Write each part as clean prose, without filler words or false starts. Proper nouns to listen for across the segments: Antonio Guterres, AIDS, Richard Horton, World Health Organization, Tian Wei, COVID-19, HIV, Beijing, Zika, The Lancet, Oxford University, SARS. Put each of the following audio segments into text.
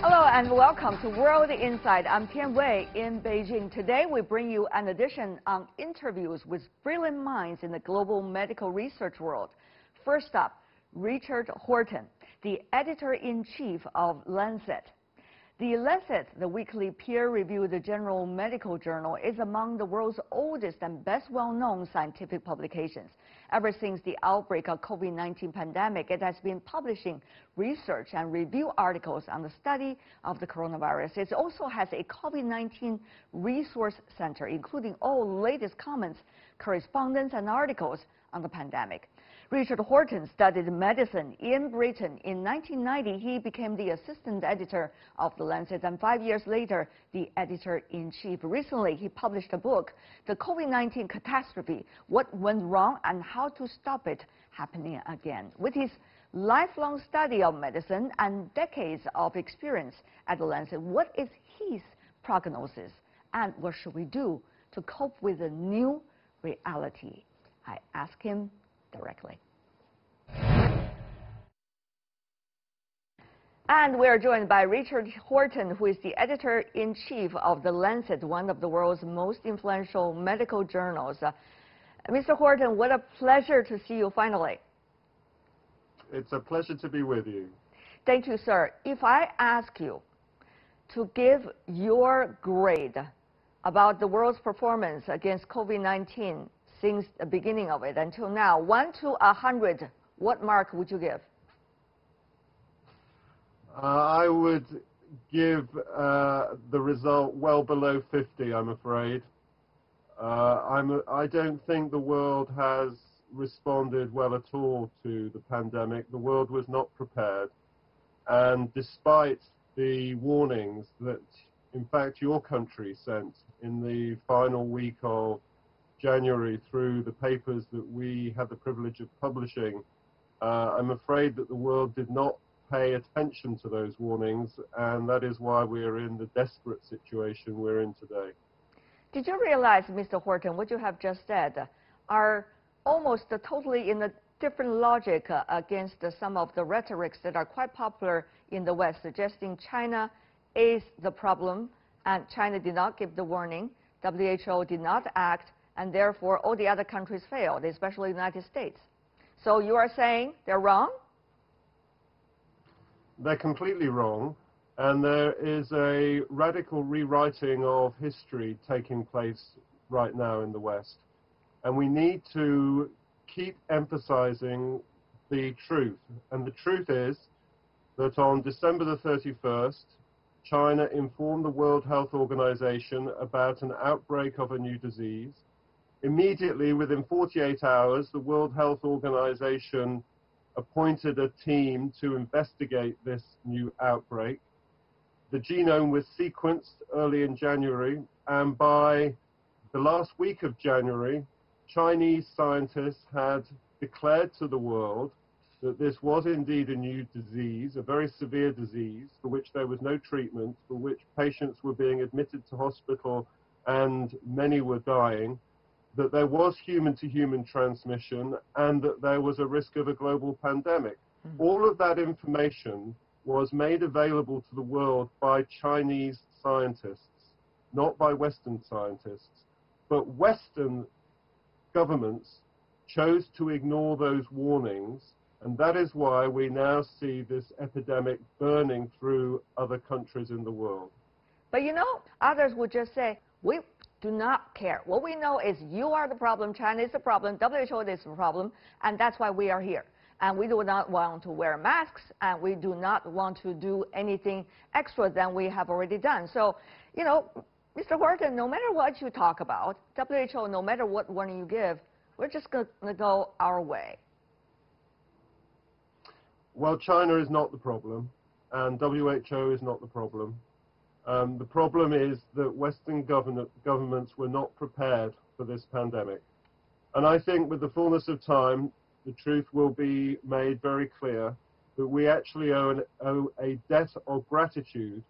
Hello and welcome to World Insight. I'm Tian Wei in Beijing. Today we bring you an edition on interviews with brilliant minds in the global medical research world. First up, Richard Horton, the editor-in-chief of Lancet. The Lancet, the weekly peer-reviewed general medical journal, is among the world's oldest and best well-known scientific publications. Ever since the outbreak of COVID-19 pandemic, it has been publishing research and review articles on the study of the coronavirus. It also has a COVID-19 resource center, including all latest comments, correspondence, and articles on the pandemic. Richard Horton studied medicine in Britain. In 1990, he became the assistant editor of The Lancet, and 5 years later, the editor-in-chief. Recently, he published a book, The COVID-19 Catastrophe, What Went Wrong and How to Stop It Happening Again. With his lifelong study of medicine and decades of experience at The Lancet, what is his prognosis, and what should we do to cope with the new reality? I ask him directly. And we are joined by Richard Horton, who is the editor-in-chief of The Lancet, one of the world's most influential medical journals. Mr. Horton, what a pleasure to see you finally. It's a pleasure to be with you. Thank you, sir. If I ask you to give your grade about the world's performance against COVID-19, since the beginning of it until now, 1 to 100, what mark would you give? I would give the result well below 50, I'm afraid. I don't think the world has responded well at all to the pandemic. The world was not prepared. And despite the warnings that, in fact, your country sent in the final week of January through the papers that we had the privilege of publishing, I'm afraid that the world did not pay attention to those warnings, and that is why we're in the desperate situation we're in today. Did you realize, Mr. Horton, what you have just said are almost totally in a different logic against some of the rhetorics that are quite popular in the West, suggesting China is the problem, and China did not give the warning, WHO did not act, and therefore all the other countries failed, especially the United States. So you are saying they're wrong? They're completely wrong, and there is a radical rewriting of history taking place right now in the West. And we need to keep emphasizing the truth. And the truth is that on December the 31st, China informed the World Health Organization about an outbreak of a new disease. Immediately, within 48 hours, the World Health Organization appointed a team to investigate this new outbreak. The genome was sequenced early in January, and by the last week of January, Chinese scientists had declared to the world that this was indeed a new disease, a very severe disease for which there was no treatment, for which patients were being admitted to hospital and many were dying, that there was human-to-human transmission, and that there was a risk of a global pandemic. All of that information was made available to the world by Chinese scientists, not by Western scientists. But Western governments chose to ignore those warnings, and that is why we now see this epidemic burning through other countries in the world. But you know, others would just say, we do not care. What we know is you are the problem, China is the problem, WHO is the problem, and that's why we are here. And we do not want to wear masks, and we do not want to do anything extra than we have already done. So, you know, Mr. Horton, no matter what you talk about, WHO, no matter what warning you give, we're just going to go our way. Well, China is not the problem, and WHO is not the problem. The problem is that Western governments were not prepared for this pandemic. And I think with the fullness of time, the truth will be made very clear that we actually owe a debt of gratitude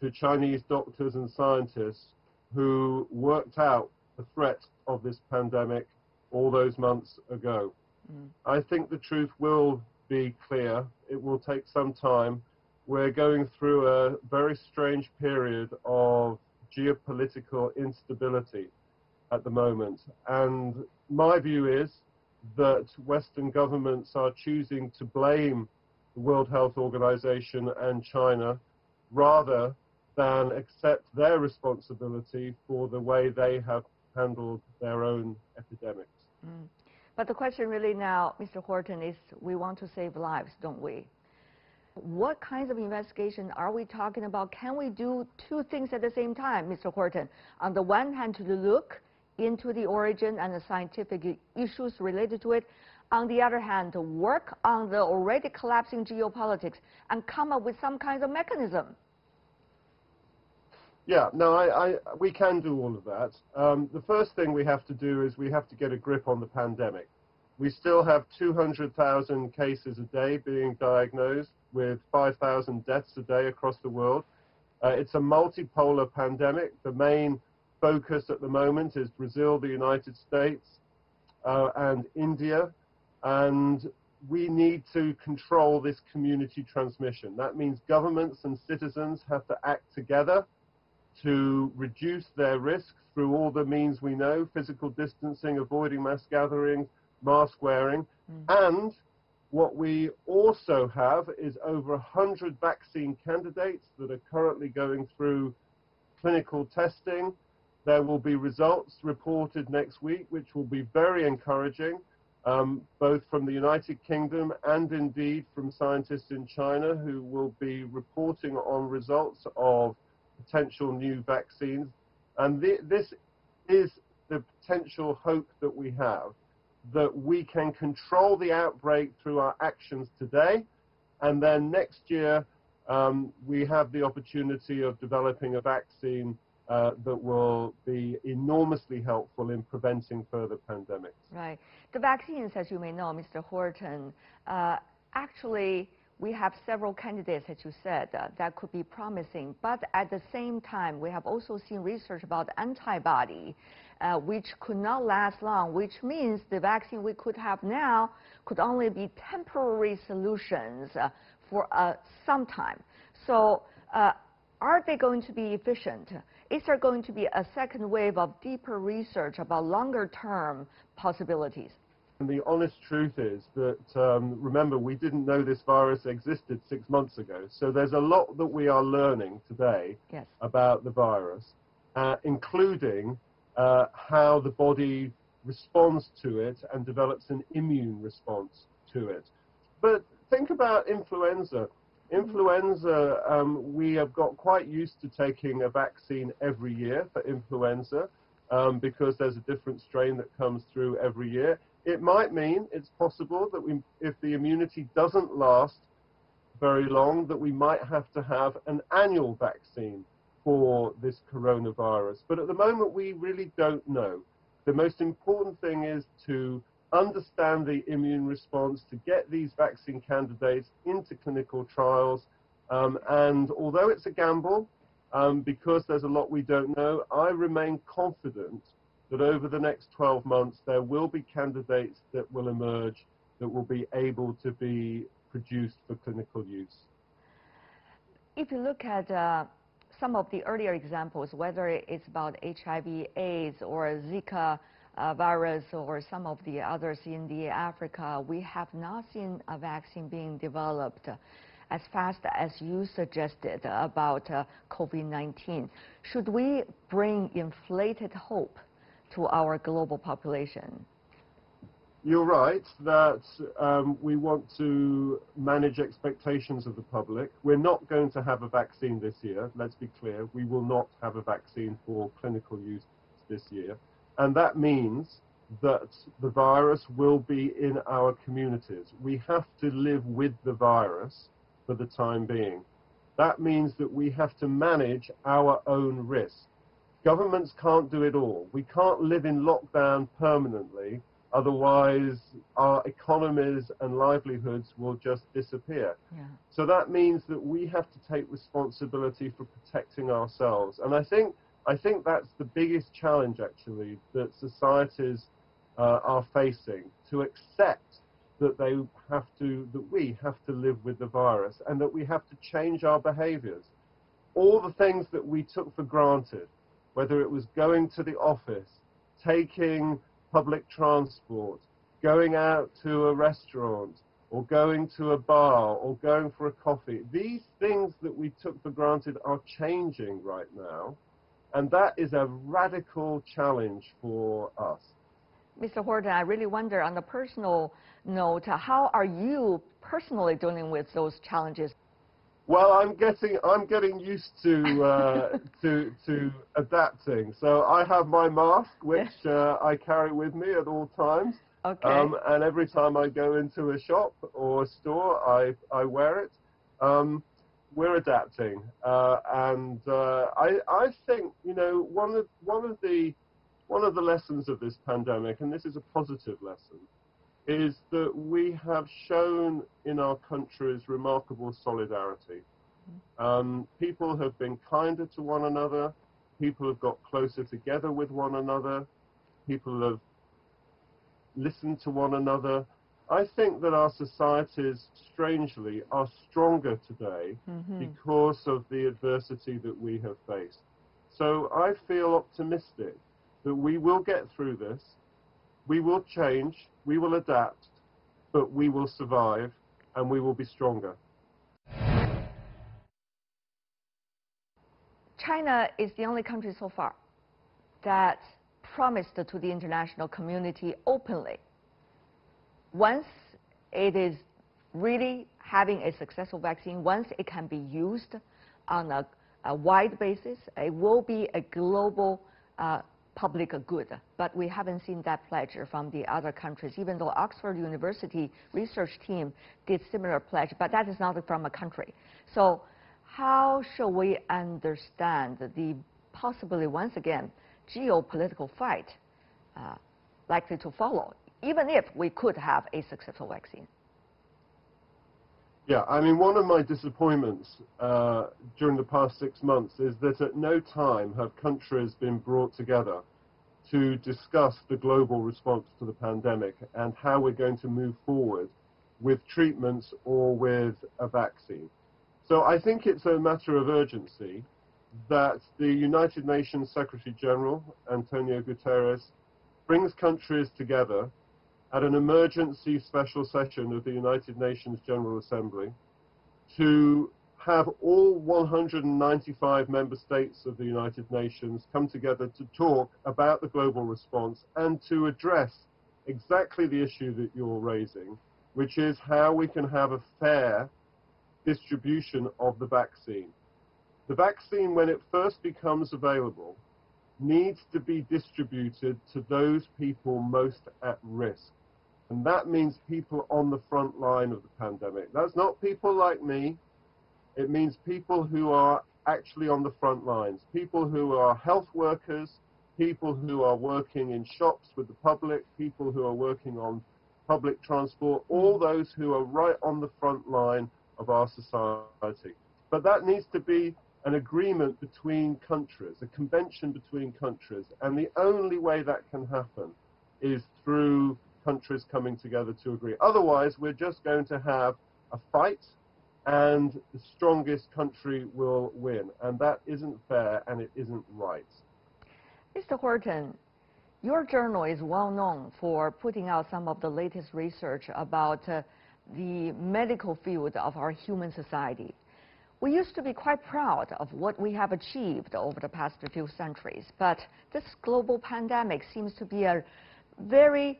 to Chinese doctors and scientists who worked out the threat of this pandemic all those months ago. I think the truth will be clear. It will take some time. we're going through a very strange period of geopolitical instability at the moment. And my view is that Western governments are choosing to blame the World Health Organization and China rather than accept their responsibility for the way they have handled their own epidemics. Mm. But the question really now, Mr. Horton, is we want to save lives, don't we? What kinds of investigation are we talking about? Can we do two things at the same time, Mr. Horton? On the one hand, to look into the origin and the scientific issues related to it. On the other hand, to work on the already collapsing geopolitics and come up with some kind of mechanism. Yeah, no, we can do all of that. The first thing we have to do is we have to get a grip on the pandemic. We still have 200,000 cases a day being diagnosed, with 5,000 deaths a day across the world. It's a multipolar pandemic. The main focus at the moment is Brazil, the United States, and India. And we need to control this community transmission. That means governments and citizens have to act together to reduce their risk through all the means we know: physical distancing, avoiding mass gatherings, mask wearing. And what we also have is over 100 vaccine candidates that are currently going through clinical testing. There will be results reported next week, which will be very encouraging, both from the United Kingdom and indeed from scientists in China, who will be reporting on results of potential new vaccines. And this is the potential hope that we have, that we can control the outbreak through our actions today, and then next year we have the opportunity of developing a vaccine that will be enormously helpful in preventing further pandemics. Right. The vaccines, as you may know, Mr. Horton, actually we have several candidates, as you said, that could be promising, but at the same time, we have also seen research about antibody, which could not last long, which means the vaccine we could have now could only be temporary solutions for some time. So are they going to be efficient? Is there going to be a second wave of deeper research about longer-term possibilities? And the honest truth is that, remember, we didn't know this virus existed 6 months ago. So there's a lot that we are learning today about the virus, including how the body responds to it and develops an immune response to it. But think about influenza. Influenza, we have got quite used to taking a vaccine every year for influenza because there's a different strain that comes through every year. It might mean, it's possible, that if the immunity doesn't last very long, that we might have to have an annual vaccine for this coronavirus. But at the moment, we really don't know. The most important thing is to understand the immune response, to get these vaccine candidates into clinical trials. And although it's a gamble, because there's a lot we don't know, I remain confident that over the next 12 months, there will be candidates that will emerge that will be able to be produced for clinical use. If you look at some of the earlier examples, whether it's about HIV, AIDS, or Zika virus, or some of the others in Africa, we have not seen a vaccine being developed as fast as you suggested about COVID-19. Should we bring inflated hope to our global population? You're right that we want to manage expectations of the public. We're not going to have a vaccine this year, let's be clear. We will not have a vaccine for clinical use this year. And that means that the virus will be in our communities. We have to live with the virus for the time being. That means that we have to manage our own risk. Governments can't do it all. We can't live in lockdown permanently, otherwise our economies and livelihoods will just disappear. Yeah. So that means that we have to take responsibility for protecting ourselves. And I think that's the biggest challenge, actually, that societies are facing, to accept that they have to, that we have to live with the virus, and that we have to change our behaviors. All the things that we took for granted, whether it was going to the office, taking public transport, going out to a restaurant, or going to a bar, or going for a coffee, these things that we took for granted are changing right now, and that is a radical challenge for us. Mr. Horton, I really wonder, on a personal note, how are you personally dealing with those challenges? Well, I'm getting used to to adapting. So I have my mask, which I carry with me at all times. Okay. And every time I go into a shop or a store, I wear it. We're adapting, and I think, you know, one of the lessons of this pandemic, and this is a positive lesson, is that we have shown in our countries remarkable solidarity. People have been kinder to one another. People have got closer together with one another. People have listened to one another. I think that our societies, strangely, are stronger today because of the adversity that we have faced. So I feel optimistic that we will get through this, we will change, we will adapt, but we will survive and we will be stronger. China is the only country so far that promised to the international community openly, once it is really having a successful vaccine, once it can be used on a wide basis, it will be a global public good. But we haven't seen that pledge from the other countries, even though Oxford University research team did similar pledge, but that is not from a country. So how should we understand the possibly, once again, geopolitical fight likely to follow, even if we could have a successful vaccine? Yeah, I mean, one of my disappointments during the past 6 months is that at no time have countries been brought together to discuss the global response to the pandemic and how we're going to move forward with treatments or with a vaccine. So I think it's a matter of urgency that the United Nations Secretary General, Antonio Guterres, brings countries together at an emergency special session of the United Nations General Assembly to have all 195 member states of the United Nations come together to talk about the global response and to address exactly the issue that you're raising, which is how we can have a fair distribution of the vaccine. The vaccine, when it first becomes available, needs to be distributed to those people most at risk. And that means people on the front line of the pandemic. That's not people like me. It means people who are actually on the front lines, people who are health workers, people who are working in shops with the public, people who are working on public transport, all those who are right on the front line of our society. But that needs to be an agreement between countries, a convention between countries, and the only way that can happen is through countries coming together to agree. Otherwise, we're just going to have a fight, and the strongest country will win, and that isn't fair, and it isn't right. Mr. Horton, your journal is well known for putting out some of the latest research about the medical field of our human society. We used to be quite proud of what we have achieved over the past few centuries, but this global pandemic seems to be a very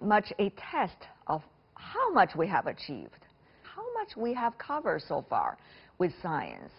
much a test of how much we have achieved, how much we have covered so far with science.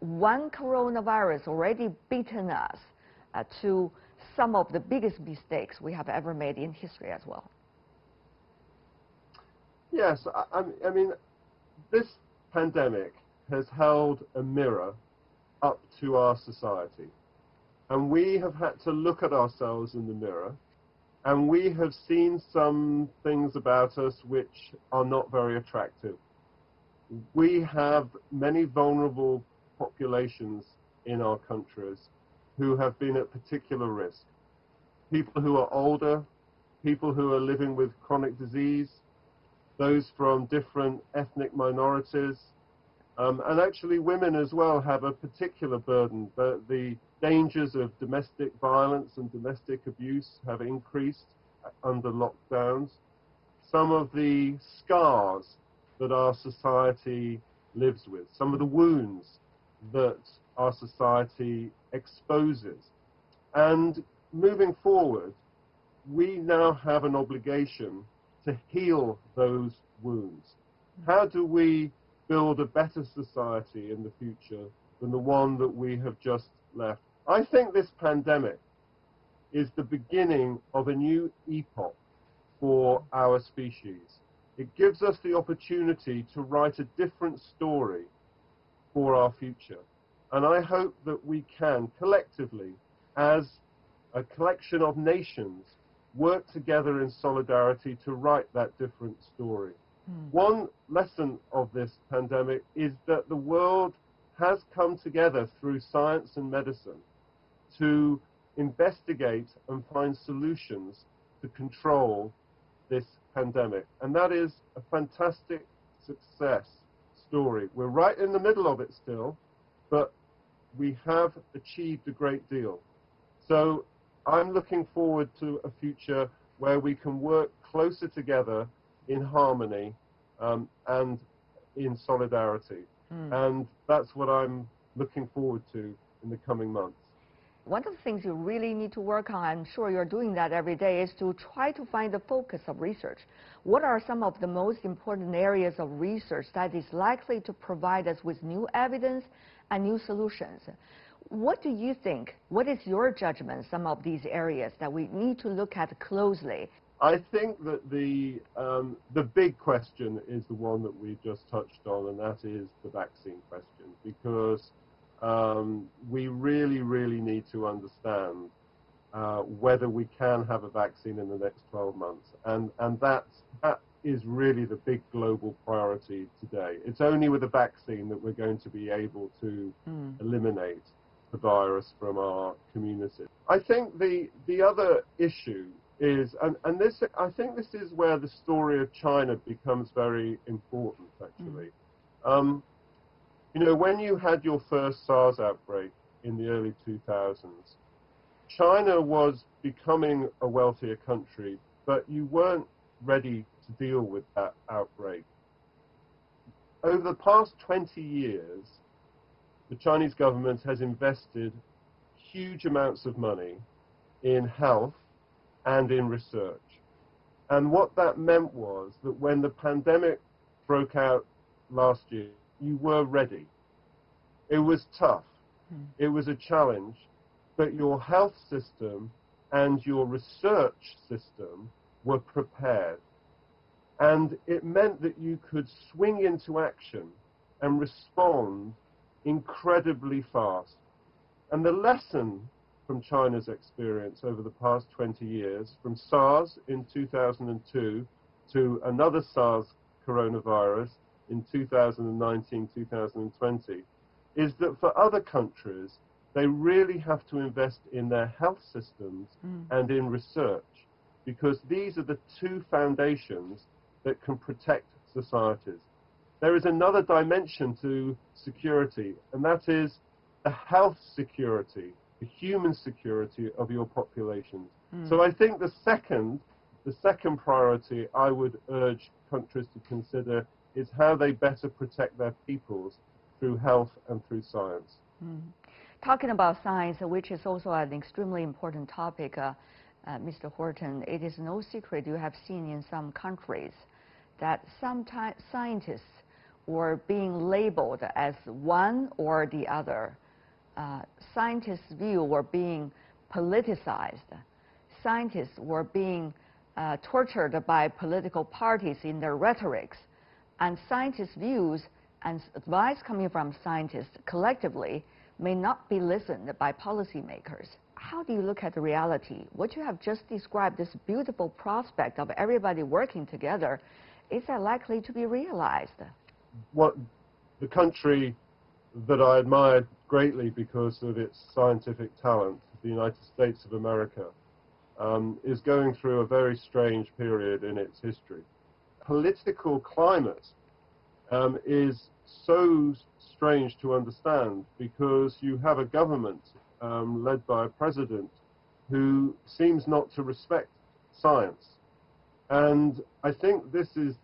One coronavirus already beaten us to some of the biggest mistakes we have ever made in history as well. Yes, I mean, this pandemic has held a mirror up to our society, and we have had to look at ourselves in the mirror, and we have seen some things about us which are not very attractive. We have many vulnerable populations in our countries who have been at particular risk. People who are older, people who are living with chronic disease, those from different ethnic minorities, and actually women as well have a particular burden. The dangers of domestic violence and domestic abuse have increased under lockdowns. Some of the scars that our society lives with, some of the wounds that our society exposes. And moving forward, we now have an obligation to heal those wounds. How do we build a better society in the future than the one that we have just left? I think this pandemic is the beginning of a new epoch for our species. It gives us the opportunity to write a different story for our future. And I hope that we can collectively, as a collection of nations, work together in solidarity to write that different story. Mm. One lesson of this pandemic is that the world has come together through science and medicine to investigate and find solutions to control this pandemic. And that is a fantastic success story. We're right in the middle of it still, but we have achieved a great deal. So I'm looking forward to a future where we can work closer together in harmony and in solidarity. Mm. And that's what I'm looking forward to in the coming months. One of the things you really need to work on, I'm sure you're doing that every day, is to try to find the focus of research. What are some of the most important areas of research that is likely to provide us with new evidence and new solutions? What do you think, what is your judgment, some of these areas that we need to look at closely? I think that the big question is the one that we've just touched on, and that is the vaccine question, because we really, really need to understand whether we can have a vaccine in the next 12 months. And that is really the big global priority today. It's only with a vaccine that we're going to be able to eliminate the virus from our community. I think the other issue is, and this, I think this is where the story of China becomes very important, actually. You know, when you had your first SARS outbreak in the early 2000s, China was becoming a wealthier country, but you weren't ready to deal with that outbreak. Over the past 20 years, the Chinese government has invested huge amounts of money in health and in research. And what that meant was that when the pandemic broke out last year, you were ready. It was tough. It was a challenge. But your health system and your research system were prepared. And it meant that you could swing into action and respond incredibly fast. And the lesson from China's experience over the past 20 years, from SARS in 2002 to another SARS coronavirus in 2019-2020, is that for other countries, they really have to invest in their health systems and in research, because these are the two foundations that can protect societies. There is another dimension to security, and that is the health security, the human security of your population. So I think the second priority I would urge countries to consider is how they better protect their peoples through health and through science. Talking about science, which is also an extremely important topic, Mr. Horton, it is no secret you have seen in some countries that sometimes scientists were being labeled as one or the other. Scientists' view were being politicized. Scientists were being tortured by political parties in their rhetorics. And scientists' views and advice coming from scientists collectively may not be listened by policymakers. How do you look at the reality? What you have just described, this beautiful prospect of everybody working together, is that likely to be realized? What the country that I admired greatly because of its scientific talent, the United States of America, is going through a very strange period in its history. Political climate is so strange to understand because you have a government led by a president who seems not to respect science. And I think this is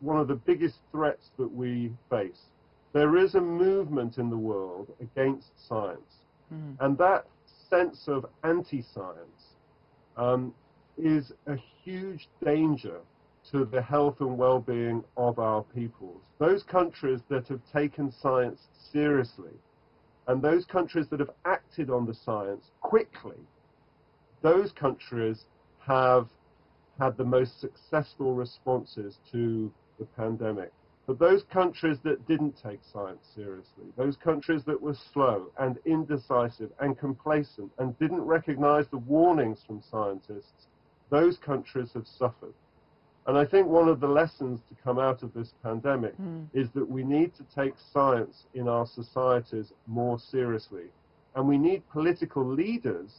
one of the biggest threats that we face. There is a movement in the world against science. Mm. And that sense of anti-science is a huge danger to the health and well-being of our peoples. Those countries that have taken science seriously and those countries that have acted on the science quickly, those countries have had the most successful responses to the pandemic. But those countries that didn't take science seriously, those countries that were slow and indecisive and complacent and didn't recognize the warnings from scientists, those countries have suffered. And I think one of the lessons to come out of this pandemic is that we need to take science in our societies more seriously. And we need political leaders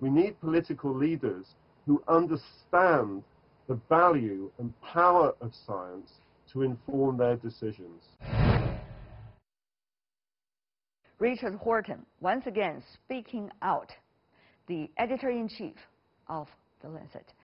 who understand the value and power of science to inform their decisions. Richard Horton, once again speaking out, the editor-in-chief of The Lancet.